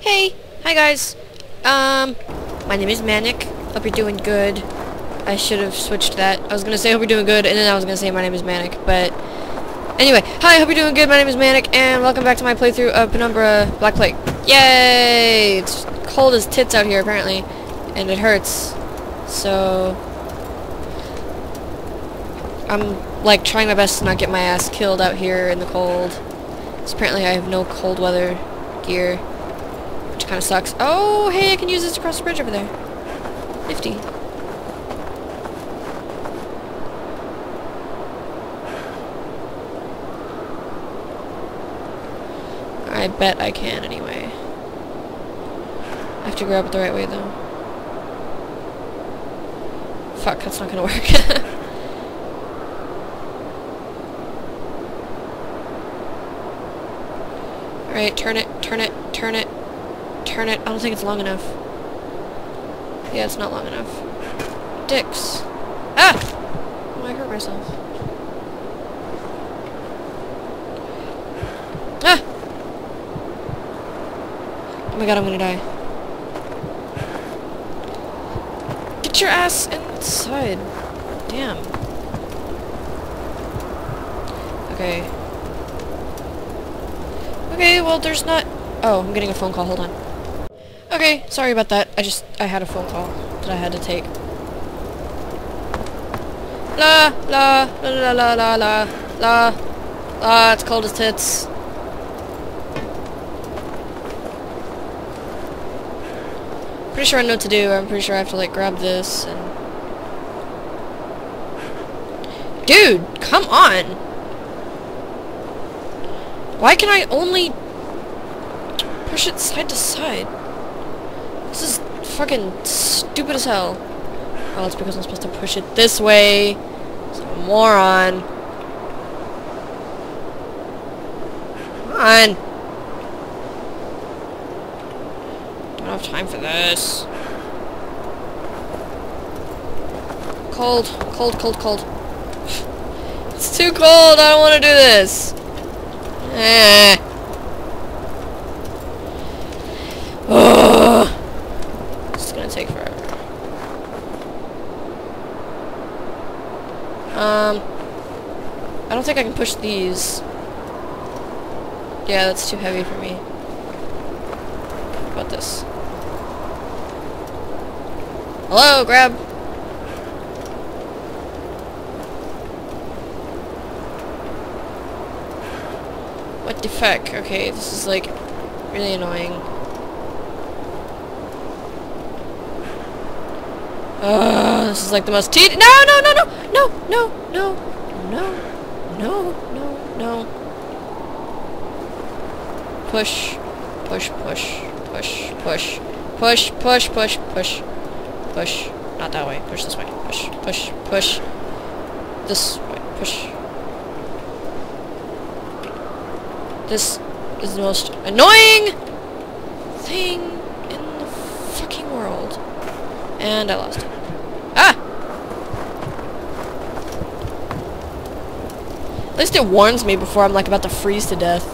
Hey! Hi guys! My name is Manic. Hope you're doing good. I should have switched that. I was gonna say hope you're doing good, and then I was gonna say my name is Manic, but... Anyway, hi, hope you're doing good, my name is Manic, and welcome back to my playthrough of Penumbra Black Plague. Yay! It's cold as tits out here, apparently, and it hurts, so... I'm, like, trying my best to not get my ass killed out here in the cold. So apparently I have no cold weather gear, which kind of sucks. Oh, hey, I can use this to cross the bridge over there. Nifty. I bet I can, anyway. I have to grab it the right way, though. Fuck, that's not gonna work. Alright, turn it, turn it, turn it, turn it. I don't think it's long enough. Yeah, it's not long enough. Dicks. Ah! Oh, I hurt myself. Ah! Oh my god, I'm gonna die. Get your ass inside. Damn. Okay. Okay, well there's not... Oh, I'm getting a phone call, hold on. Okay, sorry about that. I had a phone call that I had to take. La, la, la, la, la, la, la, la, la, it's cold as tits. Pretty sure I know what to do. I'm pretty sure I have to, like, grab this and... Dude, come on! Why can I only push it side to side? This is fucking stupid as hell. Oh, it's because I'm supposed to push it this way. It's a moron. Come on. Don't have time for this. Cold, cold, cold, cold. It's too cold. I don't want to do this. Oh, this is gonna take forever. I don't think I can push these. Yeah, that's too heavy for me. What about this? Hello, grab. What the fuck? Okay, this is, like, really annoying. Ugh, this is like the most No, no, no, no! No, no, no, no, no, no, no. Push, push, push, push, push, push, push, push, push, push. Not that way, push this way. Push, push, push. This way, push. This is the most annoying thing in the fucking world. And I lost it. Ah! At least it warns me before I'm, like, about to freeze to death.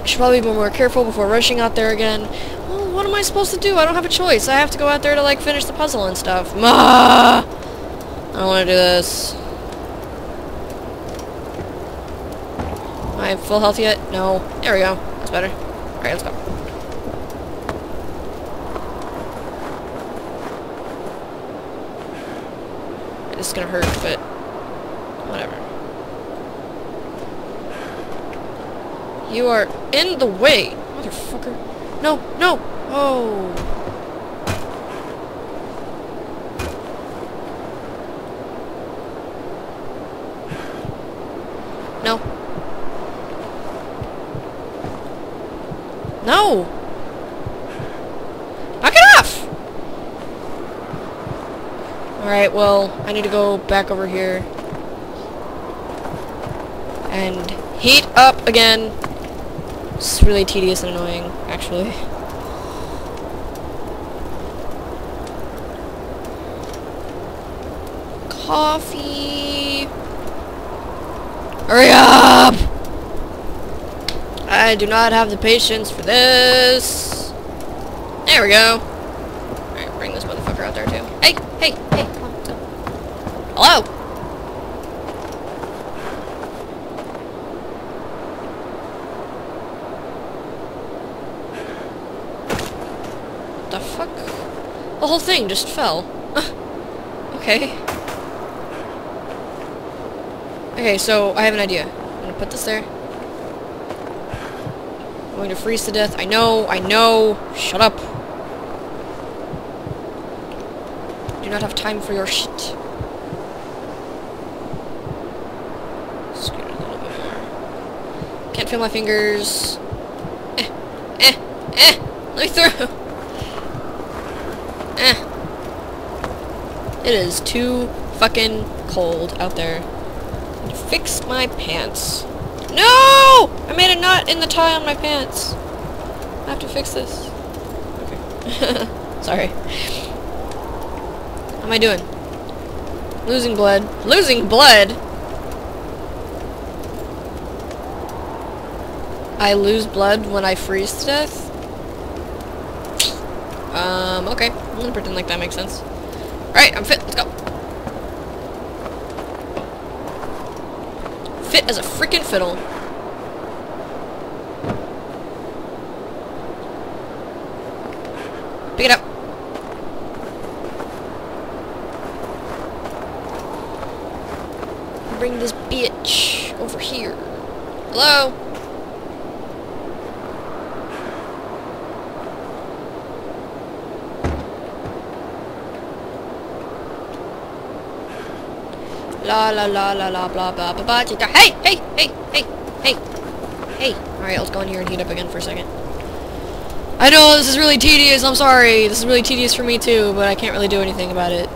I should probably be more careful before rushing out there again. Well, what am I supposed to do? I don't have a choice. I have to go out there to, like, finish the puzzle and stuff. I don't want to do this. Am I full health yet? No. There we go. That's better. Alright, let's go. This is gonna hurt, but... Whatever. You are in the way! Motherfucker. No! No! Oh! No. No! Knock it off! Alright, well, I need to go back over here. And heat up again. It's really tedious and annoying, actually. Coffee! Hurry up! I do not have the patience for this. There we go. Alright, bring this motherfucker out there too. Hey, hey, hey. Hello? What the fuck? The whole thing just fell. Okay. Okay, so I have an idea. I'm gonna put this there. I'm going to freeze to death. I know, I know. Shut up. I do not have time for your shit. Scoot it a little bit more. Can't feel my fingers. Let me through. It is too fucking cold out there. I need to fix my pants. No! I made a knot in the tie on my pants. I have to fix this. Okay. Sorry. How am I doing? Losing blood. Losing blood? I lose blood when I freeze to death? Okay. I'm gonna pretend like that makes sense. Alright, I'm fit. Let's go. Fit as a freaking fiddle. Pick it up. Bring this bitch over here. Hello? La la la la la blah blah blah blah. Hey! Hey! Hey! Hey! Hey! Hey! Alright, let's go in here and heat up again for a second. I know this is really tedious, I'm sorry. This is really tedious for me too, but I can't really do anything about it.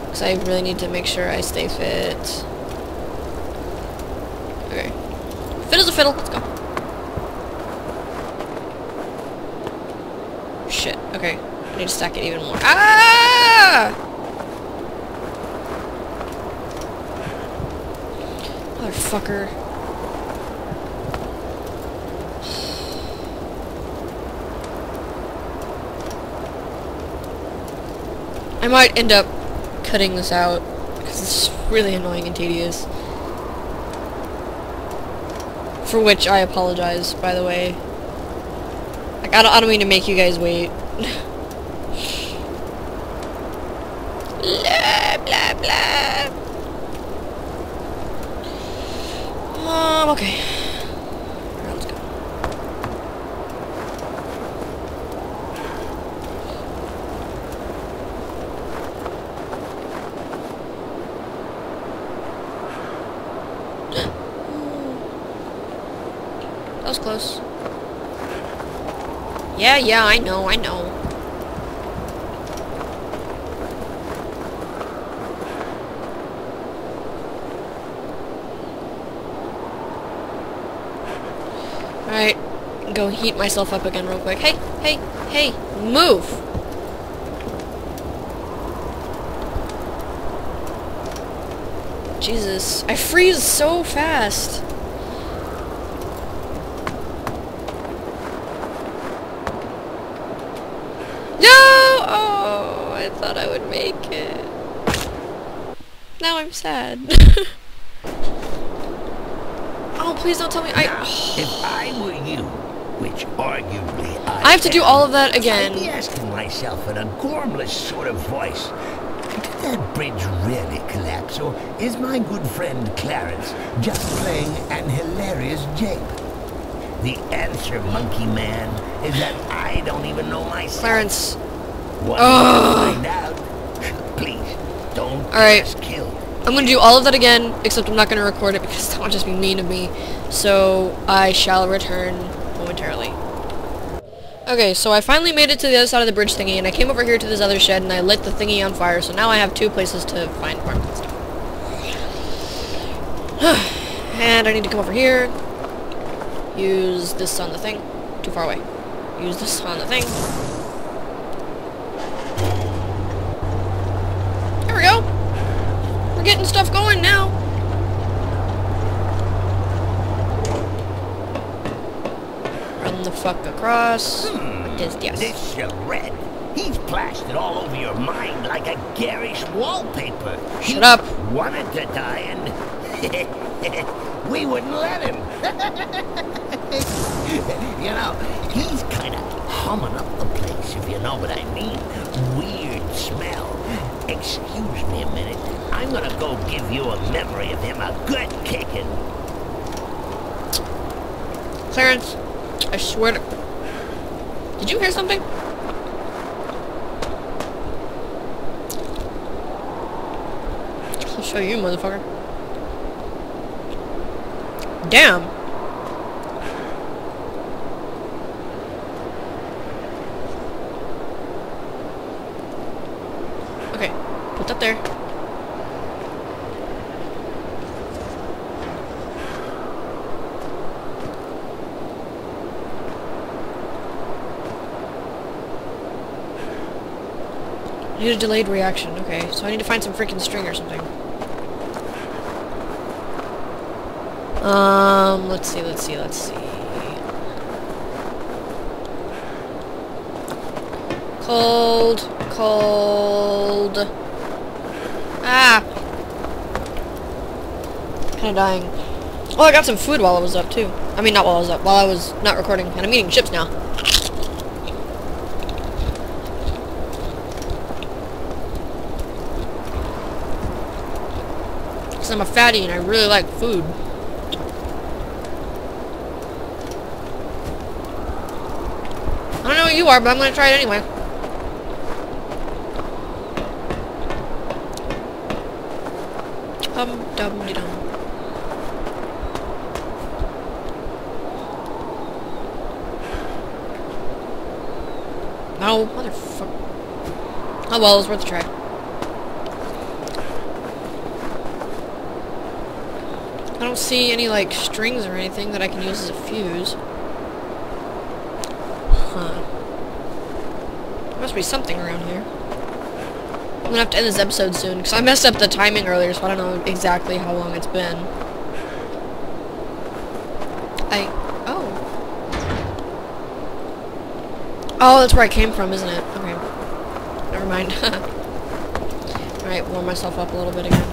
Because I really need to make sure I stay fit. Okay. Fit as a fiddle, let's go. Shit, okay. I need to stack it even more. Ah! Fucker. I might end up cutting this out because it's really annoying and tedious. For which I apologize, by the way. Like, I don't mean to make you guys wait. Blah blah blah. Okay. Alright, let's go. That was close. Yeah, yeah, I know, I know. Alright, go heat myself up again real quick. Hey, hey, hey, move! Jesus, I freeze so fast! No! Oh, I thought I would make it. Now I'm sad. Oh, please don't tell me I... Now, if I were you, which arguably I have to do all of that again. I'd be asking myself in a gormless sort of voice, did that bridge really collapse, or is my good friend Clarence just playing an hilarious jape? The answer, monkey man, is that I don't even know myself. Clarence. What? Find out. Please, don't get us killed. I'm gonna do all of that again, except I'm not gonna record it because that would just be mean of me. So I shall return momentarily. Okay, so I finally made it to the other side of the bridge thingy, and I came over here to this other shed and I lit the thingy on fire, so now I have two places to find parts and stuff. And I need to come over here. Use this on the thing. Too far away. Use this on the thing. There we go! We're getting stuff going now. Come the fuck across. This charade. He's plastered all over your mind like a garish wallpaper. Shut up. Wanted to die and we wouldn't let him. You know, he's kind of humming up the place, if you know what I mean. Weird smell. Excuse me a minute. I'm gonna go give you a memory of him, a good kicking. Clarence, I swear to... Did you hear something? I'll show you, motherfucker. Damn. Okay, put that there. I need a delayed reaction. Okay, so I need to find some freaking string or something. Let's see, Cold. Ah! Kinda dying. Oh, I got some food while I was up, too. I mean, not while I was up, while I was not recording. And I'm eating chips now. Because I'm a fatty and I really like food. I don't know who you are, but I'm gonna try it anyway. Dum-de-dum. No, motherfucker. Oh well, it was worth a try. I don't see any, like, strings or anything that I can use as a fuse. Must be something around here. I'm gonna have to end this episode soon, because I messed up the timing earlier, so I don't know exactly how long it's been. Oh, that's where I came from, isn't it? Okay. Never mind. Alright, warm myself up a little bit again.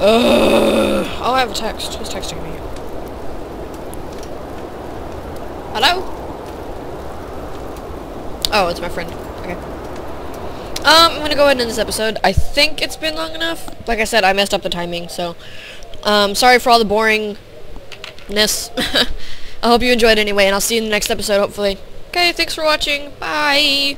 Ugh. Oh, I have a text. Who's texting me? Hello? Oh, it's my friend. Okay. I'm gonna go ahead and end this episode. I think it's been long enough. Like I said, I messed up the timing, so... sorry for all the boringness. I hope you enjoyed it anyway, and I'll see you in the next episode, hopefully. Okay, thanks for watching. Bye!